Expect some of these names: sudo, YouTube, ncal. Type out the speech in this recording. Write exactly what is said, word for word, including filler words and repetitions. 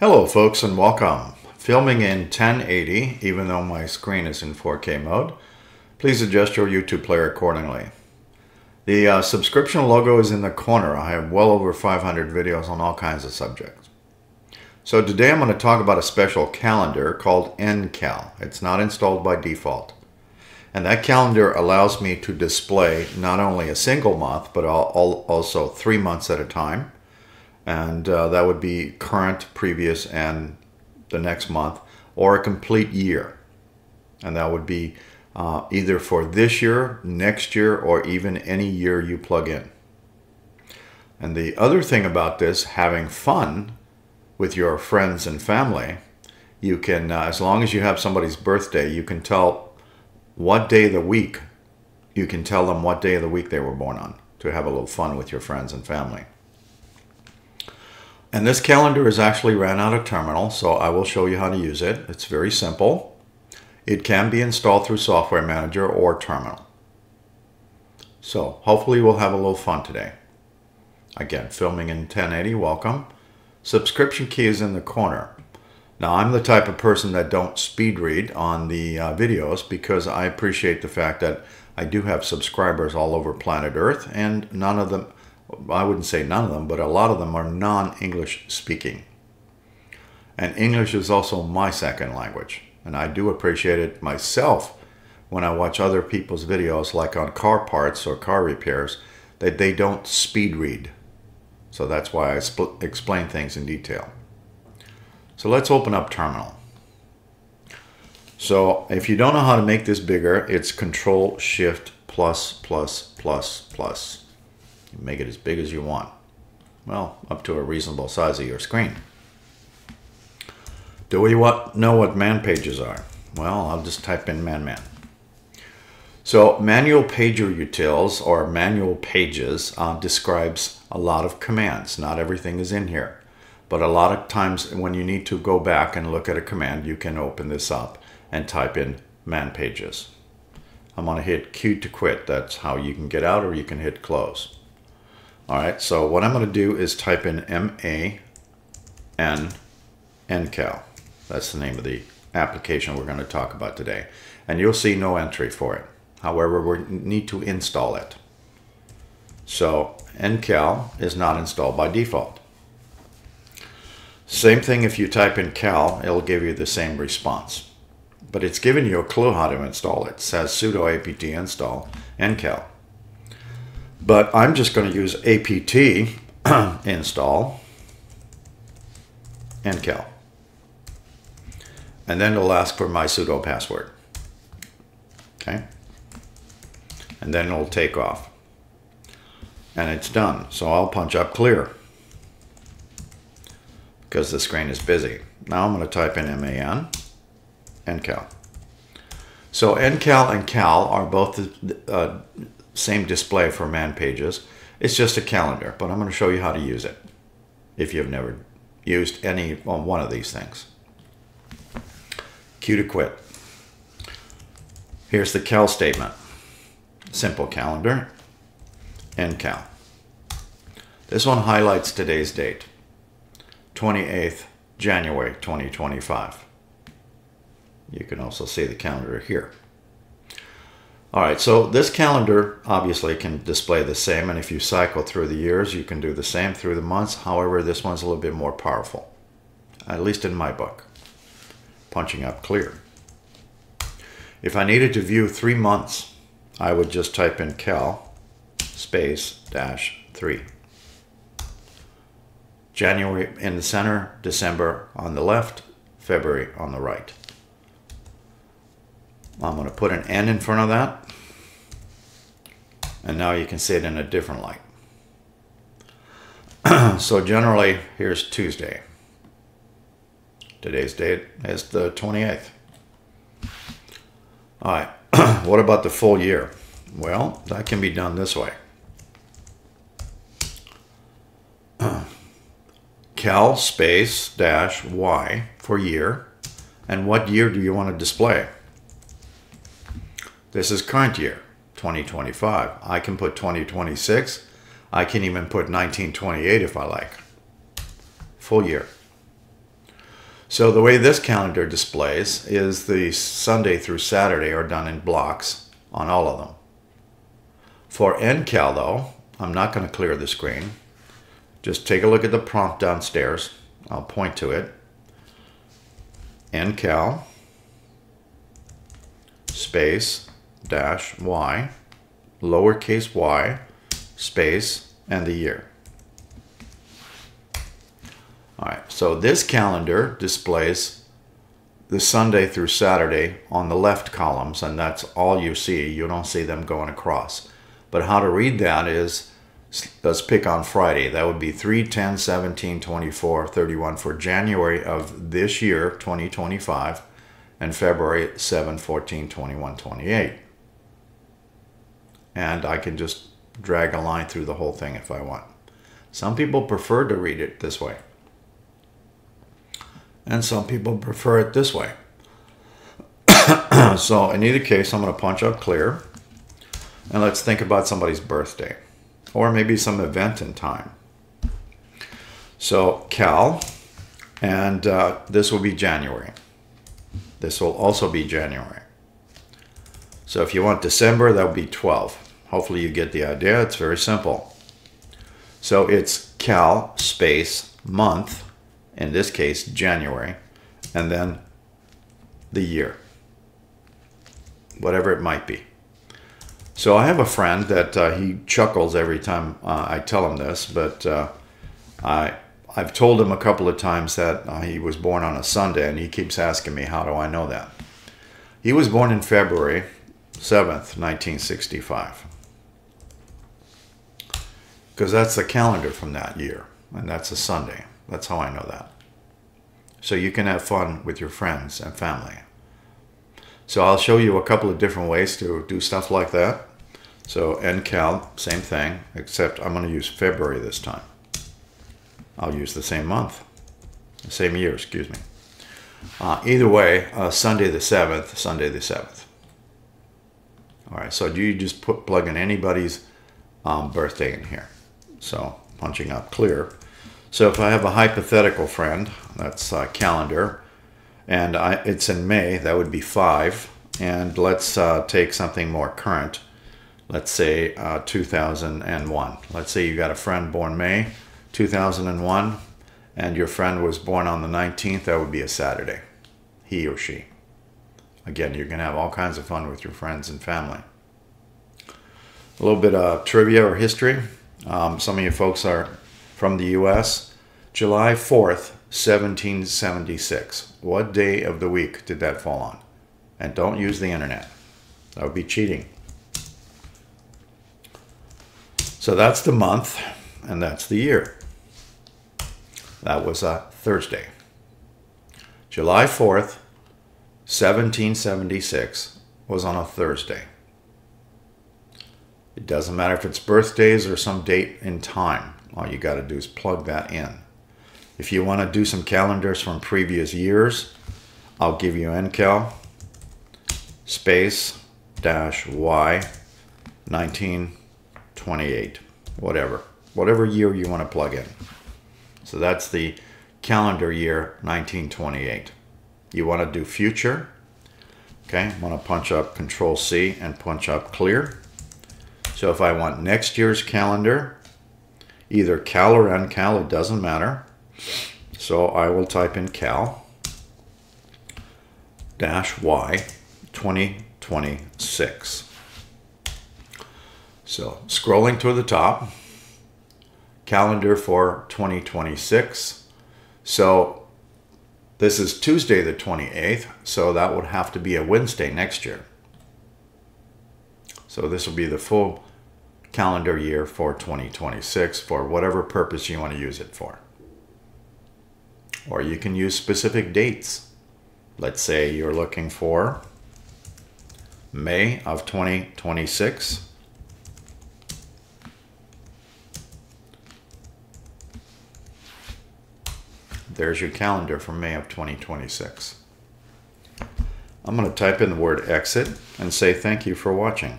Hello folks and welcome. Filming in ten eighty, even though my screen is in four K mode. Please adjust your YouTube player accordingly. The uh, subscription logo is in the corner. I have well over five hundred videos on all kinds of subjects. So today I'm going to talk about a special calendar called N cal. It's not installed by default. And that calendar allows me to display not only a single month, but also three months at a time. And uh, that would be current, previous, and the next month, or a complete year. And that would be uh, either for this year, next year, or even any year you plug in. And the other thing about this, having fun with your friends and family, you can, uh, as long as you have somebody's birthday, you can tell what day of the week, you can tell them what day of the week they were born on, to have a little fun with your friends and family. And this calendar is actually ran out of terminal, so I will show you how to use it. It's very simple. It can be installed through Software Manager or Terminal. So hopefully we'll have a little fun today. Again, filming in ten eighty, welcome. Subscription key is in the corner. Now I'm the type of person that don't speed read on the uh, videos because I appreciate the fact that I do have subscribers all over planet Earth, and none of them I wouldn't say none of them, but a lot of them are non-English speaking. And English is also my second language. And I do appreciate it myself when I watch other people's videos, like on car parts or car repairs, that they don't speed read. So that's why I explain things in detail. So let's open up Terminal. So if you don't know how to make this bigger, it's Control Shift plus, plus, plus, plus. You make it as big as you want. Well, up to a reasonable size of your screen. Do we want, know what man pages are? Well, I'll just type in man man. So manual pager utils or manual pages uh, describes a lot of commands. Not everything is in here. But a lot of times when you need to go back and look at a command, you can open this up and type in man pages. I'm going to hit Q to quit. That's how you can get out, or you can hit close. All right, so what I'm going to do is type in M A N ncal. That's the name of the application we're going to talk about today. And you'll see no entry for it. However, we need to install it. So ncal is not installed by default. Same thing if you type in cal, it'll give you the same response. But it's giving you a clue how to install it. It says sudo apt install ncal. But I'm just going to use apt install ncal. And then it'll ask for my sudo password. Okay. And then it'll take off. And it's done. So I'll punch up clear because the screen is busy. Now I'm going to type in man ncal. So ncal and cal are both the uh, same display for man pages. It's just a calendar, but I'm going to show you how to use it if you've never used any on one of these things. Q to quit. Here's the cal statement. Simple calendar. Ncal. This one highlights today's date. twenty-eighth January twenty twenty-five. You can also see the calendar here. All right, so this calendar obviously can display the same, and if you cycle through the years, you can do the same through the months. However, this one's a little bit more powerful, at least in my book. Punching up clear. If I needed to view three months, I would just type in cal space dash three. January in the center, December on the left, February on the right. I'm going to put an N in front of that, and now you can see it in a different light. So generally, here's Tuesday. Today's date is the twenty-eighth. All right, what about the full year? Well, that can be done this way. Cal space dash Y for year, and what year do you want to display? This is current year, twenty twenty-five. I can put twenty twenty-six. I can even put nineteen twenty-eight if I like. Full year. So the way this calendar displays is the Sunday through Saturday are done in blocks on all of them. For N cal though, I'm not going to clear the screen. Just take a look at the prompt downstairs. I'll point to it. N cal space dash y lowercase y space and the year. All right, so this calendar displays the Sunday through Saturday on the left columns, and that's all you see. You don't see them going across. But how to read that is, let's pick on Friday. That would be three, ten, seventeen, twenty-four, thirty-one for January of this year, twenty twenty-five, and February seven, fourteen, twenty-one, twenty-eight. And I can just drag a line through the whole thing if I want. Some people prefer to read it this way. And some people prefer it this way. So in either case, I'm going to punch out clear. And let's think about somebody's birthday. Or maybe some event in time. So cal. And uh, this will be January. This will also be January. So if you want December, that would be twelve. Hopefully you get the idea. It's very simple. So it's cal space month. In this case, January, and then the year, whatever it might be. So I have a friend that uh, he chuckles every time uh, I tell him this, but uh, I, I've told him a couple of times that uh, he was born on a Sunday, and he keeps asking me, how do I know that? He was born in February seventh, nineteen sixty-five, because that's the calendar from that year, and that's a Sunday. That's how I know that. So you can have fun with your friends and family. So I'll show you a couple of different ways to do stuff like that. So N cal, same thing, except I'm going to use February this time. I'll use the same month, the same year, excuse me. Uh, either way, uh, Sunday the seventh, Sunday the seventh. All right, so do you just put, plug in anybody's um, birthday in here? So punching up clear. So if I have a hypothetical friend, that's uh, calendar, and I, it's in May, that would be five. And let's uh, take something more current. Let's say uh, two thousand one. Let's say you got a friend born May two thousand one, and your friend was born on the nineteenth. That would be a Saturday, he or she. Again, you're going to have all kinds of fun with your friends and family. A little bit of trivia or history. Um, some of you folks are from the U S, July fourth, seventeen seventy-six. What day of the week did that fall on? And don't use the internet. That would be cheating. So that's the month, and that's the year. That was a Thursday. July fourth, seventeen seventy-six was on a Thursday. It doesn't matter if it's birthdays or some date in time. All you got to do is plug that in. If you want to do some calendars from previous years, I'll give you N cal space dash y nineteen twenty-eight, whatever, whatever year you want to plug in. So that's the calendar year nineteen twenty-eight. You want to do future. Okay, I want to punch up Control C and punch up clear. So if I want next year's calendar, either cal or N cal, it doesn't matter. So I will type in cal dash y twenty twenty-six. So scrolling to the top, calendar for twenty twenty-six. So this is Tuesday the twenty-eighth, so that would have to be a Wednesday next year. So this will be the full calendar year for twenty twenty-six for whatever purpose you want to use it for. Or you can use specific dates. Let's say you're looking for May of twenty twenty-six. There's your calendar for May of twenty twenty-six. I'm going to type in the word exit and say thank you for watching.